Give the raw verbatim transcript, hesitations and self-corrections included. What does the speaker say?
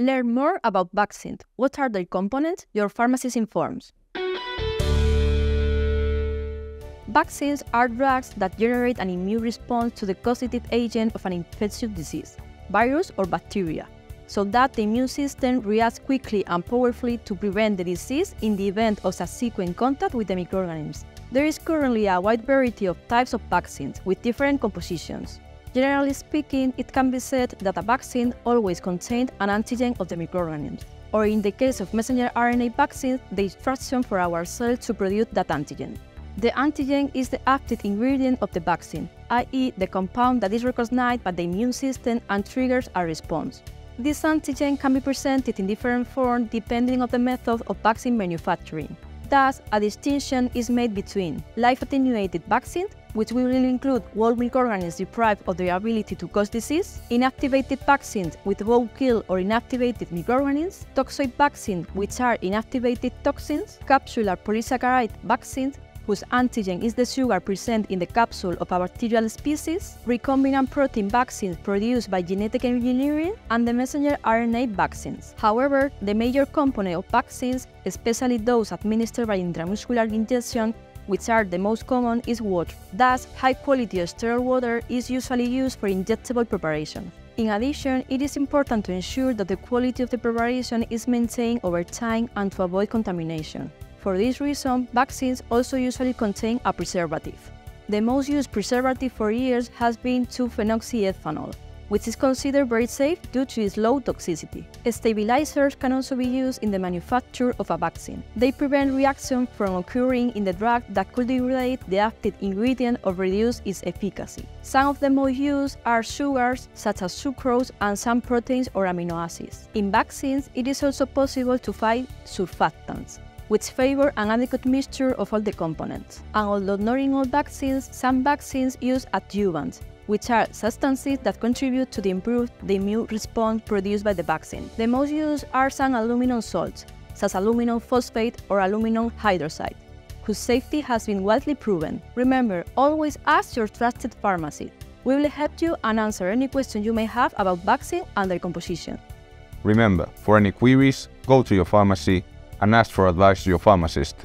Learn more about vaccines. What are their components? Your Pharmacist Informs. Vaccines are drugs that generate an immune response to the causative agent of an infectious disease, virus or bacteria, so that the immune system reacts quickly and powerfully to prevent the disease in the event of subsequent contact with the microorganisms. There is currently a wide variety of types of vaccines with different compositions. Generally speaking, it can be said that a vaccine always contains an antigen of the microorganisms, or in the case of messenger R N A vaccines, the instruction for our cells to produce that antigen. The antigen is the active ingredient of the vaccine, that is the compound that is recognized by the immune system and triggers a response. This antigen can be presented in different forms depending on the method of vaccine manufacturing. Thus, a distinction is made between life-attenuated vaccines, which will include whole microorganisms deprived of their ability to cause disease, inactivated vaccines with both killed or inactivated microorganisms, toxoid vaccines, which are inactivated toxins, capsular polysaccharide vaccines, whose antigen is the sugar present in the capsule of a bacterial species, recombinant protein vaccines produced by genetic engineering, and the messenger R N A vaccines. However, the major component of vaccines, especially those administered by intramuscular injection, which are the most common, is water. Thus, high-quality sterile water is usually used for injectable preparation. In addition, it is important to ensure that the quality of the preparation is maintained over time and to avoid contamination. For this reason, vaccines also usually contain a preservative. The most used preservative for years has been two phenoxyethanol, which is considered very safe due to its low toxicity. Stabilizers can also be used in the manufacture of a vaccine. They prevent reactions from occurring in the drug that could degrade the active ingredient or reduce its efficacy. Some of the most used are sugars, such as sucrose, and some proteins or amino acids. In vaccines, it is also possible to find surfactants, which favor an adequate mixture of all the components. And although not in all vaccines, some vaccines use adjuvants, which are substances that contribute to the improved immune response produced by the vaccine. The most used are some aluminum salts, such as aluminum phosphate or aluminum hydroxide, whose safety has been widely proven. Remember, always ask your trusted pharmacist. We will help you and answer any question you may have about vaccine and their composition. Remember, for any queries, go to your pharmacy and ask for advice to your pharmacist.